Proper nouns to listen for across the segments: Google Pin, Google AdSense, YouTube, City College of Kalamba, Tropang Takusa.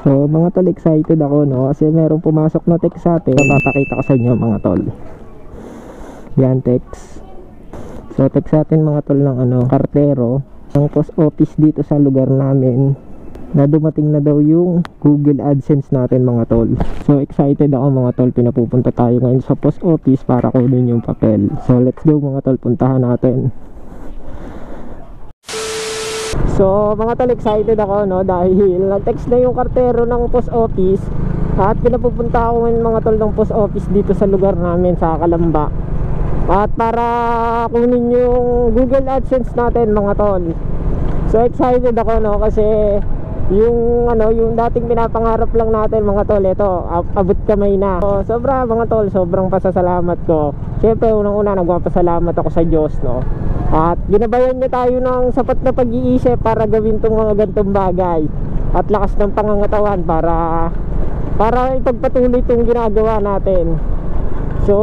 So mga tol, excited ako no, kasi merong pumasok na text sa atin. Papakita ko sa inyo mga tol. Yan, text. So text sa atin mga tol ng kartero ng post office dito sa lugar namin na dumating na daw yung Google AdSense natin mga tol. So excited ako mga tol, pinapupunta tayo ngayon sa post office para kunin yung papel. So let's go mga tol, puntahan natin. So mga tol, excited ako no, dahil nag-text na yung kartero ng post office at pinapupunta ako ngayon mga tol ng post office dito sa lugar namin sa Kalamba. At para kunin yung Google AdSense natin mga tol. So excited ako no, kasi yung yung dating pinapangarap lang natin mga tol, ito abot kamay na. So sobra mga tol, sobrang pasasalamat ko. Syempre unang-una nagpapasalamat ako sa Diyos no. At ginabayan niya tayo ng sapat na pag-iisip para gawin tong mga gantong bagay. At lakas ng pangangatawan para ipagpatuloy tong ginagawa natin. So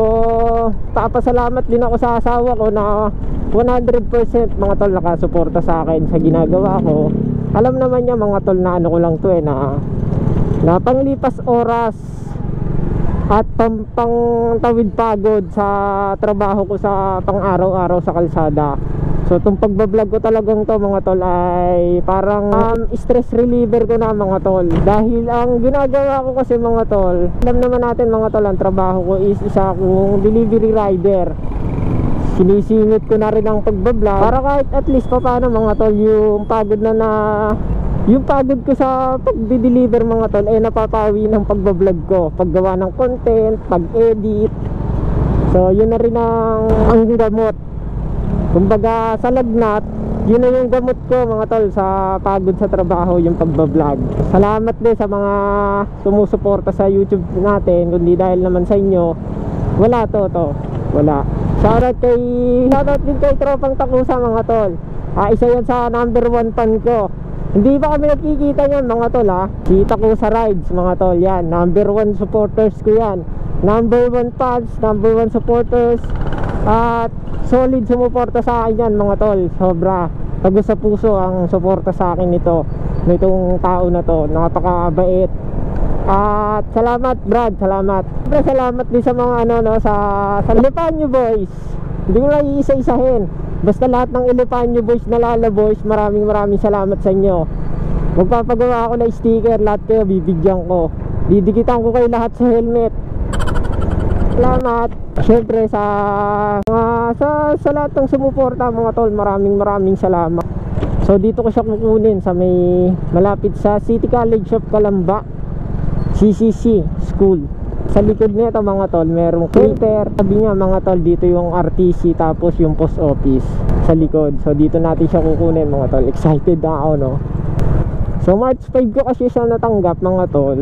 papasalamat din ako sa asawa ko na 100% mga tol nakasuporta sa akin sa ginagawa ko. Alam naman niya mga tol na ko lang to na panglipas oras at pangtawid pagod sa trabaho ko sa pang-araw-araw sa kalsada. So itong pagbablog ko talagang to mga tol ay parang stress reliever ko na mga tol. Dahil ang ginagawa ko kasi mga tol, alam naman natin mga tol, ang trabaho ko is isa akong delivery rider. Sinisingit ko na rin ang pagbablog para kahit at least pa paano mga tol yung pagod yung pagod ko sa pagdi-deliver mga tol ay napapawi ng pagbablog ko, paggawa ng content, pag-edit. So yun na rin ang gamot. Kumbaga sa lagnat, yun na yung gamot ko mga tol sa pagod sa trabaho, yung pagbablog. Salamat din sa mga sumusuporta sa YouTube natin, kundi dahil naman sa inyo, wala to. Wala. Shoutout din kay Tropang Takusa mga tol. Isa yun sa number 1 fan ko. Hindi ba kami nakikita yan mga tol ha? Kita ko sa rides mga tol, yan number 1 supporters ko yan. Number 1 fans, number 1 supporters. At solid sumuporta sa akin yan mga tol. Sobra, tagus sa puso ang suporta sa akin nito, nitong tao na to, napakabait. At salamat Brad, salamat. Siyempre salamat din sa mga sa Ilopanyo boys. Hindi ko lang iisa-isahin. Basta lahat ng Ilopanyo boys na Lala boys, maraming salamat sa inyo. Magpapagawa ako ng sticker, lahat kayo bibigyan ko. Didikitan ko kayo lahat sa helmet. Salamat. Siyempre sa lahat ng sumuporta mga tol, maraming salamat. So dito ko siya kukunin sa may malapit sa City College of Kalamba, CCC School. Sa likod nito mga tol, merong crater. Sabi niya mga tol, dito yung RTC tapos yung post office sa likod. So dito natin siya kukunin mga tol. Excited na ako no. So March 5 ko kasi siya natanggap mga tol.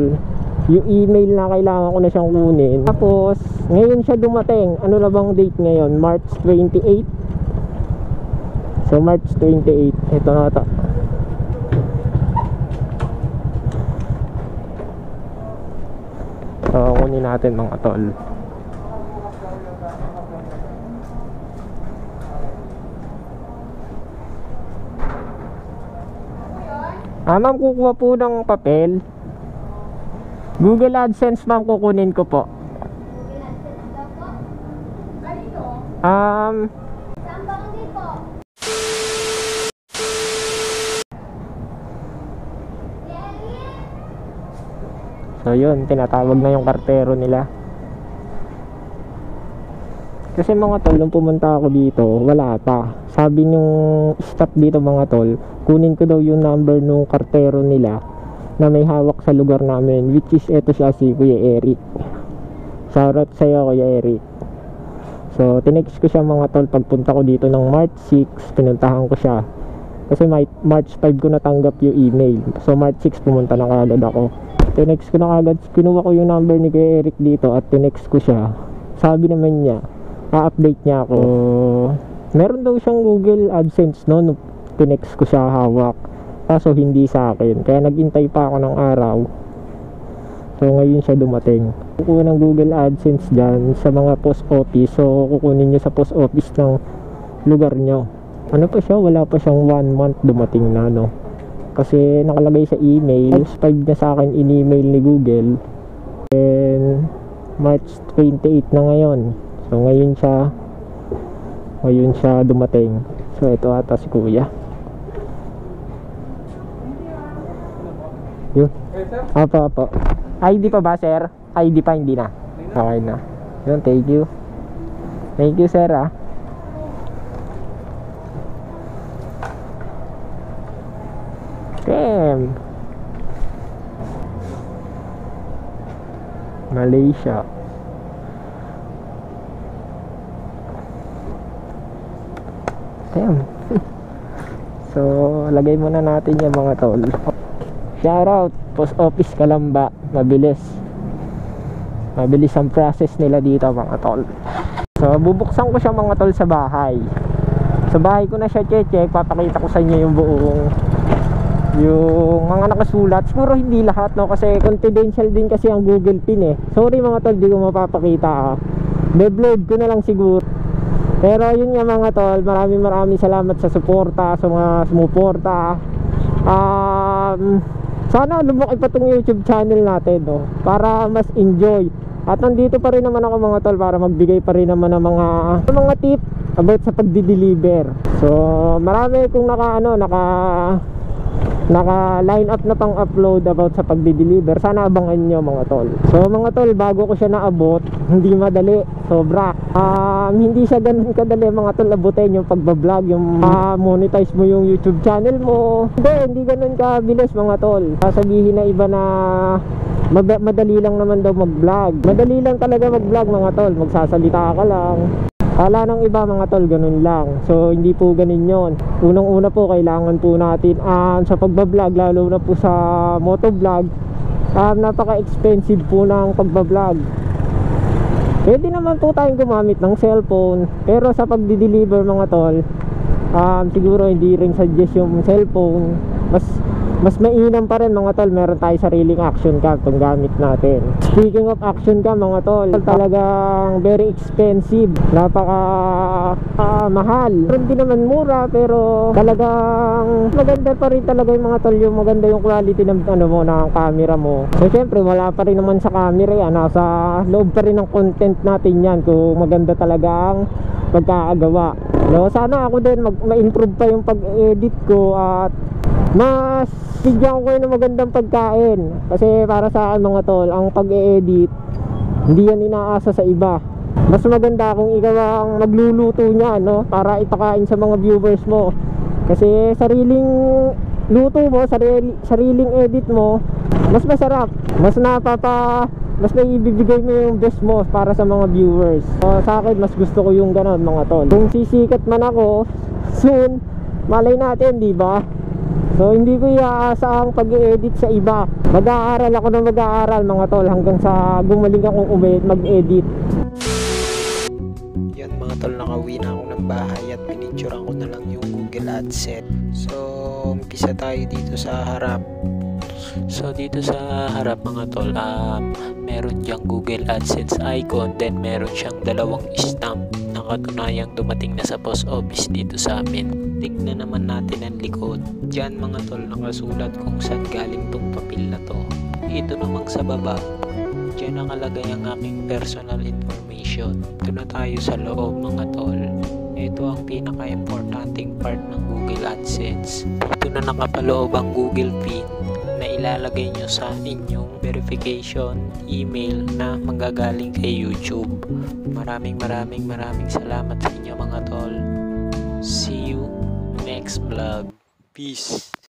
Yung email na kailangan ko na siyang kunin. Tapos ngayon siya dumating. Ano na bang date ngayon? March 28. So March 28. Ito na ito. So kunin natin mga tol. Ma'am, kukuha po ng papel. Google AdSense ma'am, kukunin ko po. So yun, tinatawag na yung kartero nila. Kasi mga tol, nung pumunta ako dito, wala pa. Sabi nung staff dito mga tol, kunin ko daw yung number nung kartero nila na may hawak sa lugar namin, which is eto siya, si Kuya Eric. Shoutout sa'yo Kuya Eric. So tinext ko siya mga tol, pagpunta ko dito ng March 6, pinuntahan ko siya. Kasi March 5 ko natanggap yung email. So March 6 pumunta na kagad ako. Tinext ko na agad, kinuha ko yung number ni Kuya Eric dito at tinext ko siya. Sabi naman niya, update niya ako. Meron daw siyang Google AdSense no, tinext ko siya hawak. Kaso hindi sa akin, kaya naghintay pa ako ng araw. So ngayon siya dumating. Kukuha ng Google AdSense dyan sa mga post office. So kukunin niyo sa post office ng lugar niyo. Ano pa siya, wala pa siyang 1 month dumating na no. kasi nakalagay sa email. Expired na sa akin in-email ni Google. And March 28 na ngayon. So ngayon siya dumating. So ito ata si Kuya. Yun. Apo. ID pa ba, sir? ID pa, hindi na. Okay na. Yun, thank you. Thank you, sir, ah. Damn. Malaysia. Damn. So, lagay muna natin yung mga tol. Shoutout, Post Office Kalamba. Mabilis. Mabilis ang process nila dito, mga tol. So, bubuksan ko siya, mga tol, sa bahay. Sa bahay ko na siya check. Papakita ko sa inyo yung buong mga nakasulat. Siguro hindi lahat, no? Kasi confidential din kasi ang Google Pin, eh. Sorry, mga tol, di ko mapapakita, ah. Be-vlog ko na lang siguro. Pero yun nga, mga tol, maraming salamat sa suporta, sa mga sumuporta. Sana lumaki pa tong YouTube channel natin, no? Para mas enjoy. At nandito pa rin naman ako, mga tol, para magbigay pa rin naman ng mga tip about sa pagdi-deliver. So, marami kung naka line up na pang upload about sa pagdi-deliver. Sana abangan nyo, mga tol. So, mga tol, bago ko siya naabot, hindi madali, sobra. Hindi siya ganun kadali, mga tol, abutin yung pagbablog, yung monetize mo yung YouTube channel mo. Hindi ganun kabilis, mga tol. Sasabihin na iba na madali lang naman daw mag-vlog. Madali lang talaga mag-vlog, mga tol. Magsasalita ka lang. Kala ng iba, mga tol, ganun lang. So, hindi po ganun yun. Unang-una po, kailangan po natin sa pagbablog, lalo na po sa motovlog, napaka-expensive po ng pagbablog. Pwede naman po tayong gumamit ng cellphone, pero sa pagdi-deliver, mga tol, siguro hindi rin suggest yung cellphone. Mas mainam pa rin, mga tol, meron tayo sariling action cam kung gamit natin. Speaking of action cam, mga tol, talagang very expensive, napaka mahal. Meron din naman mura, pero talagang maganda pa rin talaga yung, mga tol, yung maganda yung quality ng ng camera mo. So syempre wala pa rin naman sa camera yan, nasa loob pa rin ng content natin yan kung maganda talagang pagkakagawa, no? Sana ako din ma-improve pa yung pag-edit ko at mas bigyan ko kayo ng magandang pagkain. Kasi para sa akin, mga tol, ang pag-e-edit, hindi yan inaasa sa iba. Mas maganda kung ikaw ang magluluto niya, no? Para ipakain sa mga viewers mo. Kasi sariling luto mo, sariling edit mo, mas masarap. Mas naibibigay mo yung best mo para sa mga viewers. So, sa akin, mas gusto ko yung ganon, mga tol. Kung sisikat man ako soon, malay natin, di ba? So, hindi ko iaasa ang pag-e-edit sa iba. Mag-aaral ako ng mag-aaral, mga tol, hanggang sa gumaling akong mag-edit. Yan, mga tol, nakauwi na ako ng bahay at pinicturean ko na lang yung Google AdSense. So, umpisa tayo dito sa harap. So, dito sa harap, mga tol, meron diyang Google AdSense icon, then meron siyang dalawang stamp na katunayang dumating na sa post office dito sa amin. Tignan naman natin ang likod. Diyan, mga tol, nakasulat kung saan galing tong papel na to. Ito namang sa baba, diyan nakalagay ang aking personal information. Ito na tayo sa loob, mga tol. Ito ang pinaka-importanting part ng Google AdSense. Ito na nakapaloob ang Google Pin na ilalagay nyo sa inyong verification email na manggagaling kay YouTube. Maraming salamat sa inyo, mga tol. See you next vlog. Peace.